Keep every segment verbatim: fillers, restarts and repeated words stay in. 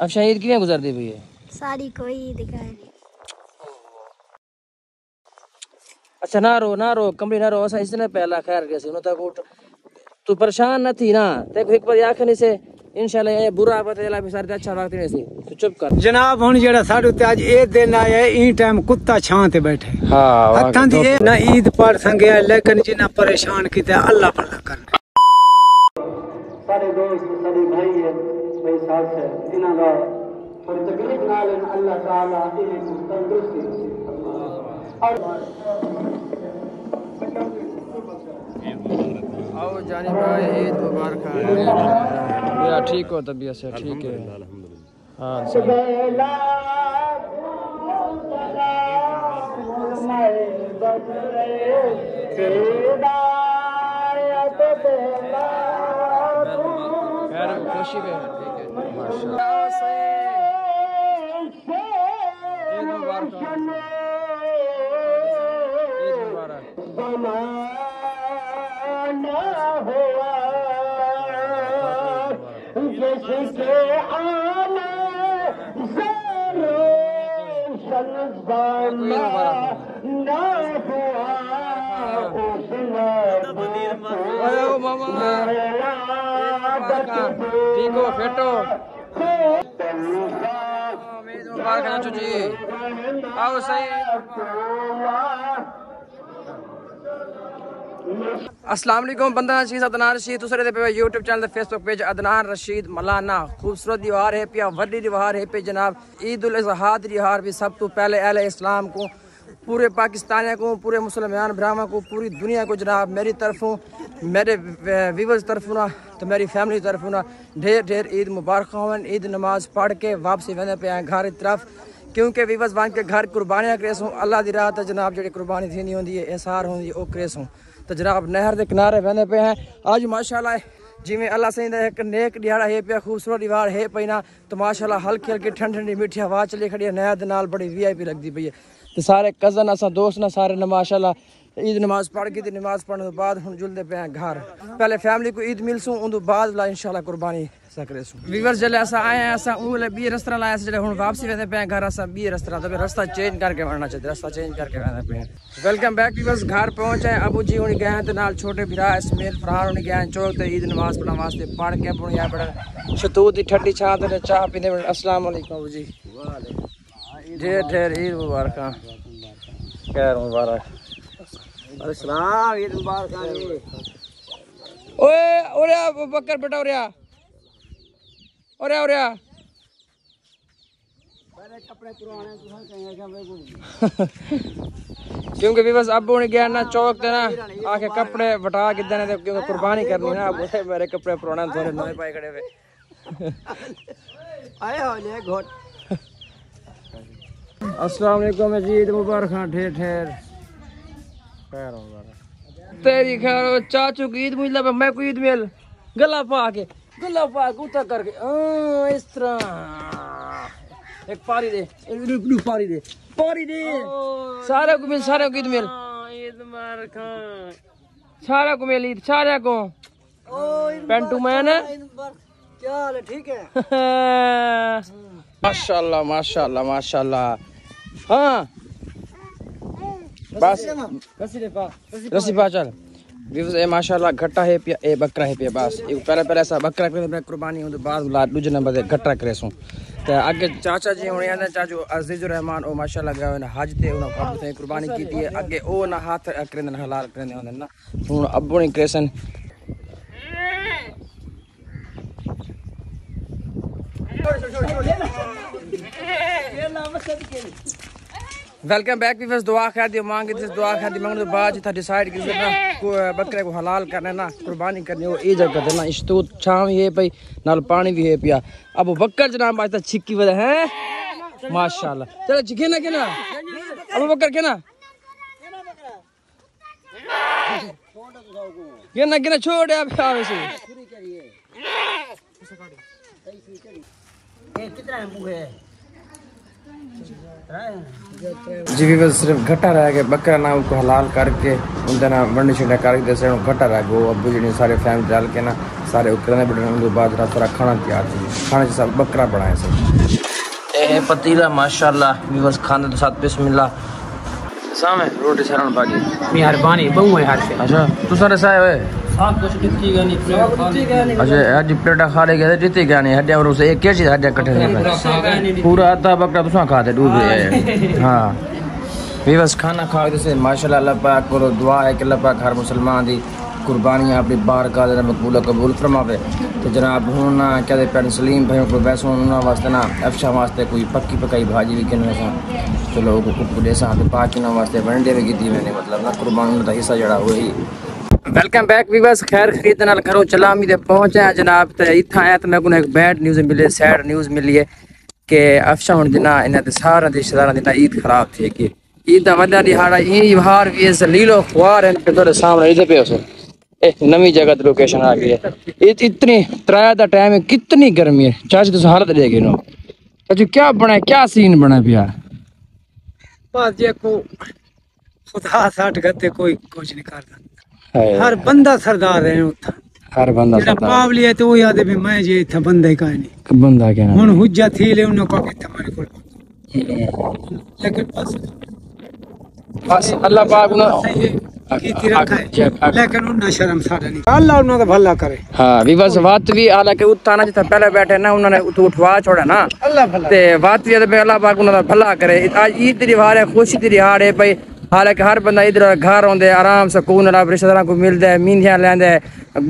अब शायद कितने गुजर दी हुई है सारी, कोई दिखाई नहीं। अच्छा ना रो ना रो कमली ना रो, ऐसा इसने पहला खैर कैसे उन्होंने तक तू परेशान न थी ना, देखो एक बार आखने से इंशाल्लाह ये बुरा पता चला भी सारे अच्छा वक्त नहीं सी। चुप कर जनाब, हुन जेड़ा साडू ते आज ए दिन आया ई टाइम कुत्ता छां ते बैठे हां हत्थां दी ना ईद पड़ संगे, लेकिन जिना परेशान कीता अल्लाह भला करना। सारे दोस्त सारे भाई है मेरे साथ है इना दा पर तकलीफ ना लेन, अल्लाह ताला इने तंदुरुस्ती और आओ जाने भाई ईद मुबारक है, मेरा ठीक हो तबीयत से ठीक है खुशी में ठीक हो फिट हो चू जी आओ सही। अस्सलाम वालेकुम, बंदा नशीद अदनान रशीद दूसरे दे पे YouTube channel Facebook page Adnan Rashid Malana. खूबसूरत दिवार है पिया वड्डी दिवार है पे जनाब, ईद उल अजहा दी दिवार भी सब तो पहले अहल इस्लाम को पूरे पाकिस्तानियों को पूरे मुसलमान भ्रावां को पूरी दुनिया को जनाब मेरी तरफों मेरे व्यूवर्स तरफों ना तो मेरी फैमिली तरफों ना ढेर ढेर ईद मुबारक हो। ईद नमाज पढ़ के वापसी वहने पे आए घर की तरफ, क्योंकि व्यूवर्स वन के घर कुर्बानियाँ क्रेस हों अल्लाह की राह जनाब जी कुर्बानी थी होंगी एसार होंगी वो क्रेस हों तो जनाब नहर के किनारे बहने पे हैं। आज माशाल्लाह जिमें अल्लाह से एक नेक दिहाड़ा है पे खूबसूरत दीवार है पई ना तो माशाल्लाह हल्की हल्की ठंडी ठंडी मीठी हवा चली खड़ी है, नहर दे नाल बड़ी वी आई पी लगती पई है तो सारे कज़न असा दोस्त ना सारे ना माशाल्लाह ईद नमाज पढ़ गई थी। नमाज पढ़ने के बाद हम जुलते पे हैं घर, पहले फैमिली को ईद मिलसूँ उनू बाद इंशाल्लाह कुर्बानी वीवर्स जल्द अस आए हैं अस बी रस्ता लाया जो हम वापसी वैसे पे घर अस बी रस्ता तो रास्ता चेंज करके वरना चाहिए रास्ता चेंज करके वह पे। वेलकम बैक वीवर्स, घर पहुँचे अबू जी होनी गए हैं तो नाल छोटे भरा इसमेल फरान होनी गए चौक ईद नमाज पढ़ा वास्ते पढ़ के पुणी आए बड़ा शतूत की ठंडी छाँ तो चाह पीते। अस्सलाम वालेकुम अबू जी, ढेर ढेर ईद मुबारक खैर मुबारक बकर बेटा उरिया और और कपड़े क्योंकि भी बस अब उन्हें गया ना चौक ना आके कपड़े वटा के देने क्योंकि कुर्बानी करनी ना अब मेरे कपड़े पुराने थोड़े नए पाए खड़े हुए आए हो जाए घोट। अस्सलाम वालेकुम जी, ईद मुबारक खान ठेर ठेर खैर मुबारक तेरी खैर चाचू की ईद मिल मैं को ईद मिल गला पा के गला पाता करके इस तरह एक पारी दे पारी दे पारी दे सारे को मिल सारे को ईद मिल ईद मार खा सारा को मिल ईद सारा को पेंटू मैन क्या हाल है ठीक है माशाल्लाह माशाल्लाह माशाल्लाह हाँ बस रस्सी पा रस्सी पा चल माशाल्लाह घट्टा है पिया ए बकरा है पिया बस पहले पहले ऐसा बकरा करे कुर्बानी होने बाद दूजे नंबर घट्टा करे सो तो अगे चाचा जी होने आते चाचू अजीजुर रहमान ओ माशाल्लाह गए उन्हें हज ते उन्हें कुर्बानी की है अगे ओ ना हाथ करें हलाल करें ना हूँ अबू नहीं करेसन वेलकम बैक वीवर्स, दुआ खैर दी मांग जिस दुआ खैर दी मांगने के बाद जितना डिसाइड की बकरे को हलाल करना ना कुर्बानी करनी वो ये जगह देना इशतूत छाँव है भाई नाल पानी भी है पिया अब बकर जनाब आज तक छिक्की वजह है माशाल्लाह चलो छिके ना के ना अब बकर के ना के ना के ना छोड़ अब कितना है जी वीवर सिर्फ घटा रह गए बकरा नाम को हलाल करके उनका ना बड़ी छड़ा करके से घटा रह गए अबू जी ने सारे फैमिली डाल के ना सारे उकरने बटन के बाद सारा खाना तैयार थी खाने से बकरा बनाए सब ए पतीला माशाल्लाह वीवर्स खाने के साथ बिस्मिल्लाह सामे रोटी सरन भाजी मेहरबानी बहु है हाथ से अच्छा तू सारे साए होए साथ कुछ कितनी गानी प्लेट अच्छा आज प्लेटा खा ले गए जीती गानी हड्डियां और उसे एक कैसी हड्डियां कटे पूरा आधा बकरा तू खा दे डूब गए हां वीवस खाना खा के से माशाल्लाह अल्लाह पाक को दुआ है कि अल्लाह पाक हर मुसलमान दी कुर्बानियां अपनी बारगाह में मकबूल कबूल फरमावे। तो जनाब हूं ना कहते पैन सलीम भाई को वैसो ना वास्ते ना अफशान वास्ते कोई पक्की पकाई भाजी भी किन वैसा चलो को कुक दे सा तो पांच ना वास्ते वनडे भी की मैंने मतलब ना कुर्बान दा हिस्सा जड़ा हुई। वेलकम बैक व्यूअर्स खैर खरीद नाल करो चला उम्मीद है पहुंचे हैं जनाब ते इथा आया तो मैं को एक बैड न्यूज़ मिले सैड न्यूज़ मिली है कि अफशान जना इना दे सारा दे सारा दिन ईद खराब थी कि ईद दा वड्डा दिहाड़ा ई वार भी इस लीलो ख्वार है के तोरे सामने इधर पे हो नवी जगह लोकेशन आ गई है इत, इतनी त्राया का टाइम है कितनी गर्मी है चाची तुम हालत ले गए नो चाची क्या बना क्या सीन बना पिया बस देखो खुदा साठ गते कोई कुछ नहीं करता हर बंदा सरदार है उठा हर बंदा सरदार पावली है तो याद भी मैं जे था बंदा ही काई नहीं बंदा क्या हुन हुज्जा थी ले उन को के तुम्हारे को लेकिन बस बस अल्लाह पाक ना ਕੀਤੀ ਰੱਖਾ ਲੇਕਿਨ ਉਹਨਾਂ ਸ਼ਰਮ ਸਾਡਾ ਨਹੀਂ ਅੱਲਾ ਉਹਨਾਂ ਦਾ ਭਲਾ ਕਰੇ ਹਾਂ ਵੀ ਬਸ ਵਾਤ ਵੀ ਆਲਾ ਕੇ ਉਤਾਨਾ ਜਿੱਥੇ ਪਹਿਲੇ ਬੈਠੇ ਨਾ ਉਹਨਾਂ ਨੇ ਉਠਵਾ ਛੋੜਾ ਨਾ ਅੱਲਾ ਭਲਾ ਤੇ ਵਾਤ ਵੀ ਤੇ ਅੱਲਾ ਬਾਕ ਉਹਨਾਂ ਦਾ ਭਲਾ ਕਰੇ ਅੱਜ ਈਦ ਦੀ ਵਾਰ ਹੈ ਖੁਸ਼ੀ ਦੀ ਦਿਹਾੜ ਹੈ ਭਾਈ ਹਾਲਾਂਕਿ ਹਰ ਬੰਦਾ ਇਧਰ ਘਰ ਆਉਂਦੇ ਆਰਾਮ ਸਕੂਨ ਨਾਲ ਰਿਸ਼ਤੇਦਾਰਾਂ ਕੋ ਮਿਲਦਾ ਮੀਂਹਾਂ ਲੈਂਦਾ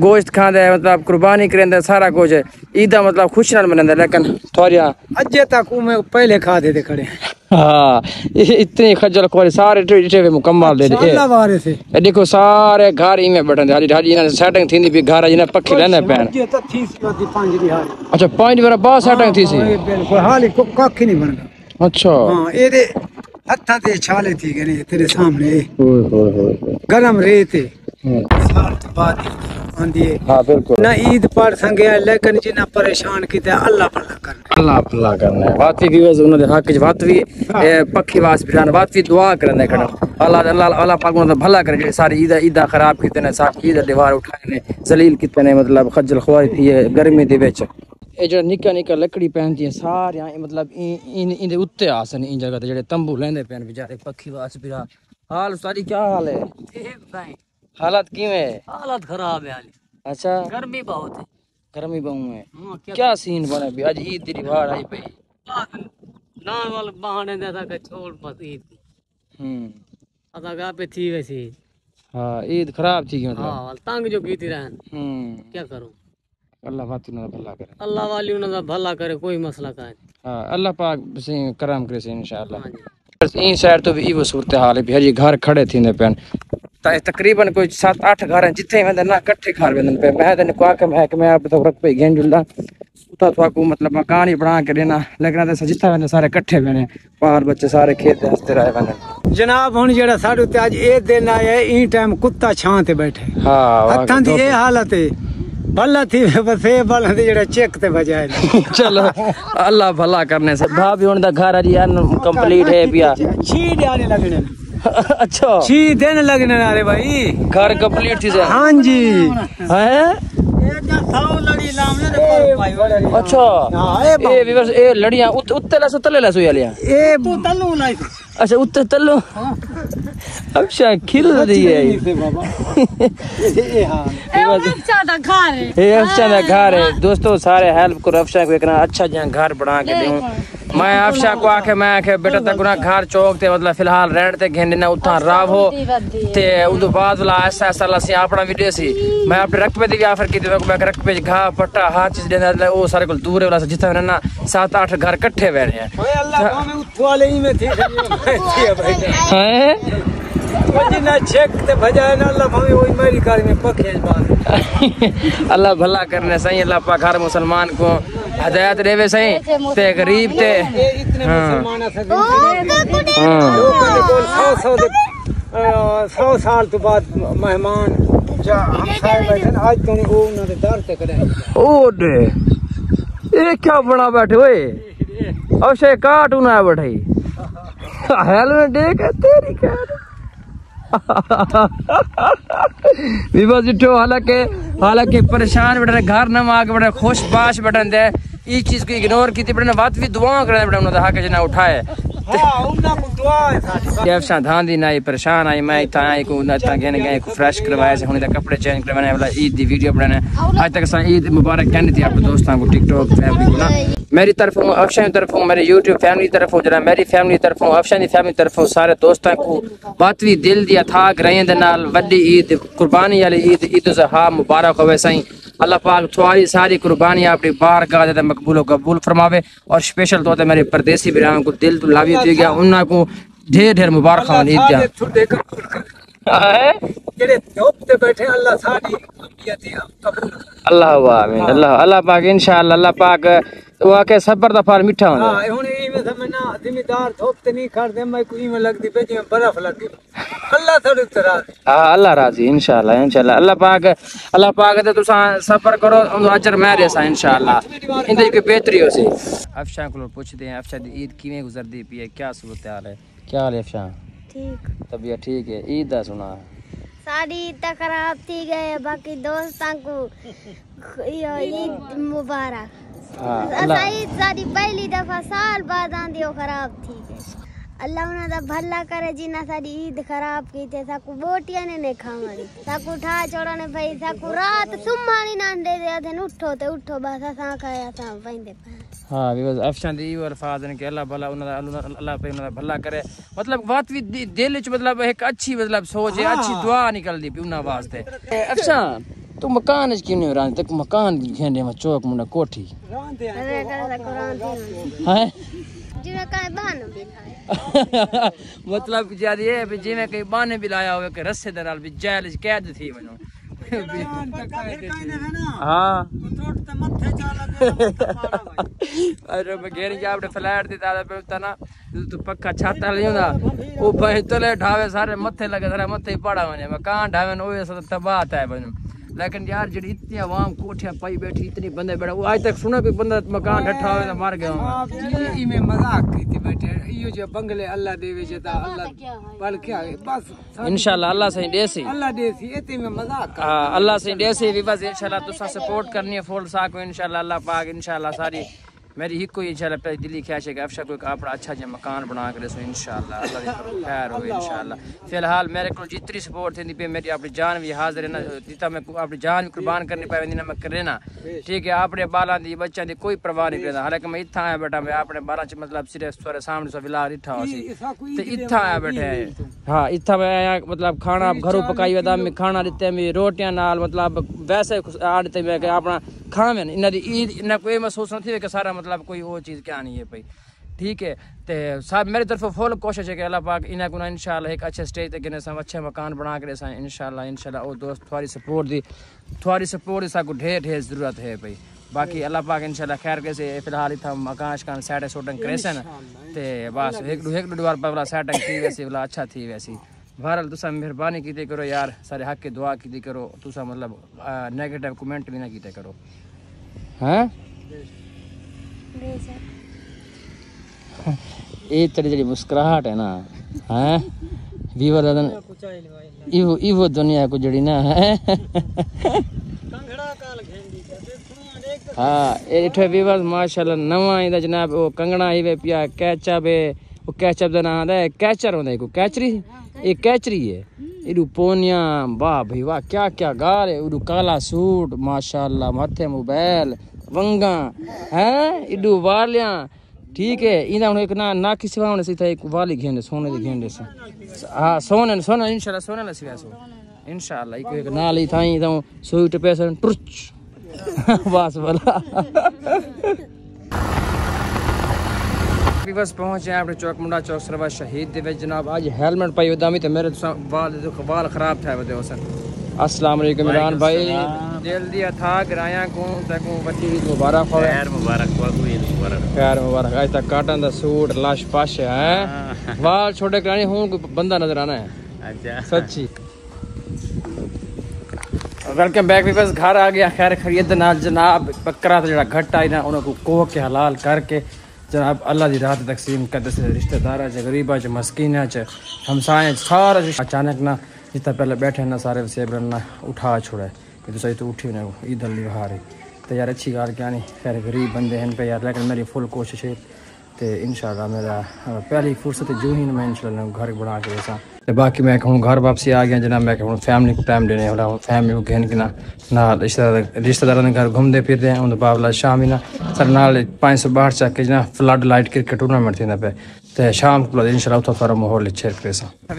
ਗੋਸ਼ਤ ਖਾਂਦਾ ਮਤਲਬ ਕੁਰਬਾਨੀ ਕਰਦਾ ਸਾਰਾ ਕੁਝ ਈਦ ਦਾ ਮਤਲਬ ਖੁਸ਼ੀ ਨਾਲ ਮਨਾਉਂਦਾ ਲੇਕਿਨ ਥੋੜਿਆ ਅੱਜੇ ਤੱਕ ਉਹ ਮੈਂ ਪਹਿਲੇ ਖਾ ਦੇ ਦੇ ਖੜੇ हाँ इतनी खजल खोरी सारे टिटे मुकम्मल दे दे वारे से ए देखो सारे घर ही में बटन हाली हाली ना सेटिंग थींदी भी घर जने पक्के लेने पैन अच्छा पांच बार बा सेटिंग थी सी हाली को कख नहीं बनदा अच्छा हां एदे हत्था ते छाले थी गने तेरे सामने ओए होए होए गरम रेत साल तो बाद आंदी है हां बिल्कुल ना ईद पर संगे लेकिन जिना परेशान कीते अल्लाह भला कर अल्लाह भला करना वाती व्यूअर्स उन दे हक च वात भी पक्की वास बिरान वात भी दुआ करने कण अल्लाह अल्लाह अल्लाह पाक उन भला करे जे सारी ईद ईद खराब कीते ने सारी ईद दीवार उठाए ने जलील कीते ने मतलब खजल ख्वारी थी गर्मी दे विच ए जो निक्का निक्का लकड़ी पहनती है सारे मतलब इन इन उत्ते आसन इन जगह ते जेड़े तंबू लेंदे पहन बेचारे पखी वास बिरा हाल सारी क्या हाल है ठीक भाई हालत किवे हालत खराब है हाली अच्छा गर्मी बहुत है गर्मी बहुत है हां क्या, क्या सीन बने भी आज ईद दी बाहर आई पे ना वाल बहाने देता के छोड़ बस ईद हम अदा गा पे थी वैसी हां ईद खराब थी मतलब हां तंग जो कीती रहन हम क्या करूं अल्लाह वाली उन्हें भला करे अल्लाह वाली उन्हें भला करे कोई मसला का नहीं हां अल्लाह पाक से करम करे से इंशाल्लाह हां जी इन साइड तो भी ई वो सूरत हाल है भी हजी घर खड़े थिने पेन तकरीबन कोई सात आठ घर जिथे वेंदा ना इकट्ठे घर वेंदा पे मैं तने को आके मैं के मैं आप तो रख पे गेंजुला उता तो को मतलब मकान ही बना के देना लगना ते जिथे वेंदा सारे इकट्ठे वेने पाल बच्चे सारे खेत हंसते रहे वेने जनाब हुन जेड़ा साडे ते आज ए दिन आया ई टाइम कुत्ता छां ते बैठे हां हत्थां दी ए हालत है भला थी बसे भला दे जेड़ा चेक ते बजाए चलो अल्लाह भला करने से भाभी हुन दा घर अजी कंप्लीट है पिया छी देने लगने अच्छा छी देने लगने अरे भाई घर कंप्लीट थी से हां जी है एक सौ लड़ी लामने दे भाई अच्छा ए व्यूअर्स ए लड़ियां उत्ते लसो तले लसो यालिया ए तू तल्लू लाई अच्छा उत्ते तल्लू हां अफशा खिल रही है ये हां ए अफशा दा घर है ए अफशा दा घर है दोस्तों सारे हेल्प करो अफशा को एक अच्छा जहां घर बना के दूं मैं अफशा को आके मैं आके बेटा तक ना घर चौक ते मतलब फिलहाल रेंट ते घेने ना उठा राहो ते उदो बाद वाला ऐसा ऐसा लसी अपना वीडियो सी मैं अपने रकबे दी आफर की ते मैं रकबे च घा पट्टा हाथ च देना ओ सारे कोल दूर वाला जिथे ना सात आठ घर इकट्ठे बैठे हैं ओए अल्लाह को मैं उठवा ले ही में थी हैं अल्लाह भला करने सही अल्लाह पाक हर मुसलमान को हदायत देवे सही ते गरीब ते इतने मुसलमान सौ साल तो बाद मेहमान आज तो ओ दे ये क्या बना बैठे हुए और शे कार्टून है बढ़ई हेलमेट देख तेरी विवाह जिठो हालांकि हालांकि परेशान बेटा घर न मांग बेटा खुश बाश बटन दे ई चीज को इग्नोर की थी बेटा बात भी दुआ करे बेटा उन्होंने हां के जना उठाए हां उन्ना दुआ है सारी अफशान धान दी नहीं परेशान आई मैं था आई को ना था गने गए फ्रेश करवाए से हुने तक कपड़े चेंज करवाने वाला ईद दी वीडियो बनाने आज तक सा ईद मुबारक कहने थी आप दोस्तों को टिकटॉक फैमिली को ना मेरी तरफ हूँ अफशान की तरफ हूँ मेरे यूट्यूब फैमिली तरफ हूँ जरा मेरी फैमिली तरफ हूँ अफशान की फैमिली तरफ हूँ सारे दोस्तों को बातवी दिल दिया था ग्रैंड नाल वड्डी ईद कुर्बानी वाली ईद ईद उज़हा मुबारक होवे सही अल्लाह पाक थोड़ी सारी कुर्बानी अपनी बारगाह ज़्यादा मकबूल कबूल फरमावे और स्पेशल तौर पर मेरे परदेसी बिरादरों को दिल तो लावी दी गया उनको ढेर ढेर मुबारक अल्लाह पाक इंशाअल्लाह पाक तो आके सबर दा फल मिठा होंदा हां हुन इमे समझना जिम्मेदार थोपते नहीं कर दे मैं कोई में लगदी पे जे बर्फ लगे अल्लाह थोड़ी तरह हां अल्लाह राजी इंशाल्लाह इंशाल्लाह अल्लाह पाक अल्लाह पाक ते तुसा सबर करो उन अजर मैं रेसा इंशाल्लाह इंदे की बेहतरी होसी अफशान को पूछते हैं अफशान ईद किवें गुजरदी पई है क्या सूरत हाल है क्या हाल है अफशान ठीक तबीयत ठीक है ईद दा सुना सारी ईद खराब थी गए बाकी दोस्तों को ईद मुबारक सारी पहली दफा साल बाद आंदी हो खराब थी अल्लाह उना दा भला करे जिना सारी ईद खराब की थे साकू बोटियां ने ने खावणी साकू ठा छोड़ने भई साकू रात सुमानी नांदे दे थे उठो ते उठो बस सा खाया सा वंदे हां विवास अफशान दी और फाजन के अल्लाह भला उना दा अल्लाह पे उना दा भला करे मतलब बात भी दिल च मतलब एक अच्छी मतलब सोच है अच्छी दुआ निकलदी पी उना वास्ते अफशान तू मकान क्यों नहीं रान तक मकान घेने में चौक मुना कोठी रान दे अरे कर कुरान हैं जिने काय बहाने बिलाया मतलब ज्यादा ये भी जिने कई बहाने बिलाया होवे के रस्से दराल भी जेल कैद थी वनो हां तोट ते मथे जा लगे अरे मैं घेर के आपने फ्लैट दे दादा पे तना तू पक्का छाता लेंदा ओ भाई तले ढावे सारे मथे लगे सारे मथे पड़ा वने मकान ढावे ओए सब तबाह था वनो लेकिन यार जड़ी इतनी आवाम कोठिया पाई बैठी इतनी बंदे बैठा वो आज तक सुना कोई बंदा मकान ढठा होवे मर गया आप जी में मजाक कीती बैठे यो जो बंगले अल्लाह देवे जता अल्लाह बल क्या है बस इंशाल्लाह अल्लाह से देसी अल्लाह देसी एते में मजाक हां अल्लाह से देसी विवास इंशाल्लाह तुसा सपोर्ट करनी है फुल सा को इंशाल्लाह अल्लाह पाक इंशाल्लाह सारी मेरी हिक को इंशाल्लाह पे दिल्ली ख्वाहिश है कि अफशा कोई आपड़ा अच्छा जो मकान बना के सो इंशाल्लाह अल्लाह दी खैर हो इंशाल्लाह फिलहाल मेरे को जितनी सपोर्ट थी पे मेरी अपनी जान भी हाजिर है ना जितना मैं अपनी जान भी कुर्बान करनी पावे ना मैं करे ना ठीक है अपने बाला दी बच्चा दी कोई परवाह नहीं करदा हालांकि मैं इत्था आया बेटा मैं अपने बाला च मतलब सिर्फ तोरे सामने सो विला इठा होसी ते इत्था आया बेटा हां इत्था मैं आया मतलब खाना घरों पकाई वदा मैं खाना देते मैं रोटियां नाल मतलब वैसे आड़ते मैं के अपना खावे ना इना दी ईद इना कोई महसूस नहीं थी के सारा मतलब कोई वो चीज क्या नहीं है भाई ठीक है ते साहब मेरी तरफ फुल कोशिश है कि अल्लाह पाक इना को ना इंशाल्लाह एक अच्छे स्टेज तक ने सब अच्छे मकान बना के सा इंशाल्लाह इंशाल्लाह और दोस्त थोड़ी सपोर्ट दी थोड़ी सपोर्ट सा को ढेर ढेर जरूरत है भाई बाकी अल्लाह पाक इंशाल्लाह खैर कैसे फिलहाल इथा मकान कान सेट शूटिंग करेसन ते बस एक दो एक दो बार पवला सेटिंग की वैसी वाला अच्छा थी वैसी बहरहाल तुसा मेहरबानी कीते करो यार सारे हक की दुआ कीते करो तुसा मतलब नेगेटिव कमेंट भी ना कीते करो हैं बेशक ए तेरी जड़ी मुस्कुराहट है ना हैं वीवर दादन इवो इवो दुनिया को जड़ी ना है कंगड़ा काल घेंदी हां एठे वीवर माशाल्लाह नवा इंदा जनाब ओ कंगड़ा इवे पिया कैचअप है ओ कैचअप दा नाम है कैचर होंदा को कैचरी ए कैचरी है इडू पोनिया वाह भाई वाह क्या क्या गाल है उडू काला सूट माशाल्लाह माथे मोबाइल वंगा हैं इडू वालियां ठीक है इना एक ना ना किसी वाने से था एक वाली घेंडे सोने दी घेंडे से हां सोने सोने इंशाल्लाह सोने ला सिवा सो इंशाल्लाह एक एक नाली थाई तो सूट पैसा टुच बस वाला विवास पहुंचे आपने चौक मुंडा चौक सरवा शहीद दे विच जनाब आज हेलमेट पाई उदामी ते मेरे तो वाल जो खबाल खराब था बदे हसन अस्सलाम वालेकुम इमरान भाई दिल दिया था गराया को तको बच्ची ईद मुबारक हो खैर मुबारक हो ईद मुबारक खैर मुबारक आज तक काटन दा सूट लाश पाश है वाल छोटे कराने हूं कोई बंदा नजर आना है अच्छा सच्ची वेलकम बैक विवास घर आ गया खैर खरीद ना जनाब बकरा तो जड़ा घट आई ना उनको कोह के हलाल करके जनाब अल्लाह की राहत तकसीम करते से रिश्तेदार च गरीबा च मस्कीना च हमसाया सारा अचानक ना जितना पहले बैठे ना सारे सेब ना उठा छोड़े कि तो सही तो उठी ना ईद अल हारे तो यार अच्छी गाल क्या नहीं खैर गरीब बंदे हैं पे यार लेकिन मेरी फुल कोशिश है तो इंशाल्लाह मेरा पहली फुर्सत जो ही मैं इंशाल्लाह घर बना के वैसा तो बाकी मैं हूँ घर वापसी आ गया जना मैं हूँ फैमिली को टाइम देने वाला हूँ फैमिली को घेन के ना ना रिश्तेदार रिश्तेदारों के घर घूमते फिरते हैं उन बाबला शाम ही ना सर नाल पाँच सौ बाहर चक के जना फ्लड लाइट क्रिकेट टूर्नामेंट थी पे तो शाम को इंशाल्लाह उतना सारा माहौल अच्छे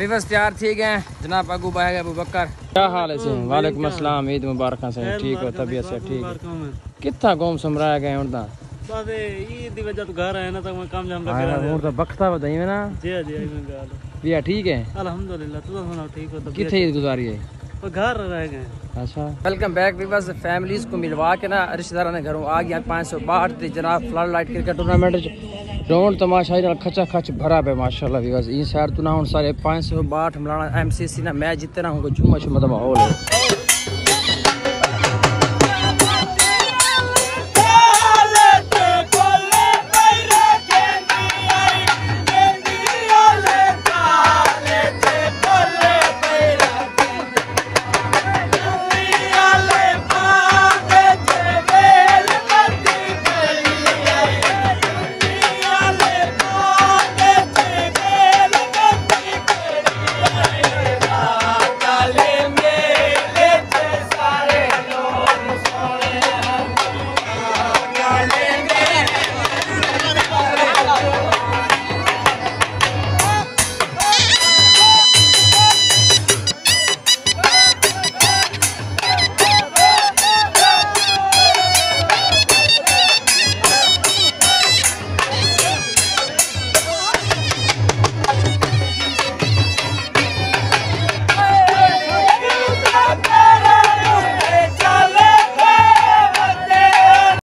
रिवर्स तैयार थी गए जनाब अगू भाई अबू बकर क्या हाल है सही वालेकुम अस्सलाम ईद मुबारक सही ठीक हो तबीयत से ठीक कितना घूम समराया गए उनका बस ईद की वजह तो घर आया ना तो मैं काम जाम लगा रहा हूं तो बखता बताइए ना जी जी मैं गाल भैया ठीक है अल्हम्दुलिल्लाह तू सुनाओ ठीक हो तब किथे ईद गुजारी है वो घर रह गए अच्छा वेलकम बैक व्यूअर्स फैमिलीज को मिलवा के ना रिश्तेदारों ने घरों आ गया पाँच सौ बाहठ ते जनाब फ्लड लाइट क्रिकेट टूर्नामेंट च ग्राउंड तमाशा दा खचा खच भरा पे माशाल्लाह व्यूअर्स ई सार तो ना हुन सारे पाँच सौ बाहठ मलाना एमसीसी ना मैच जीतना हो जुम्मा शुमा माहौल है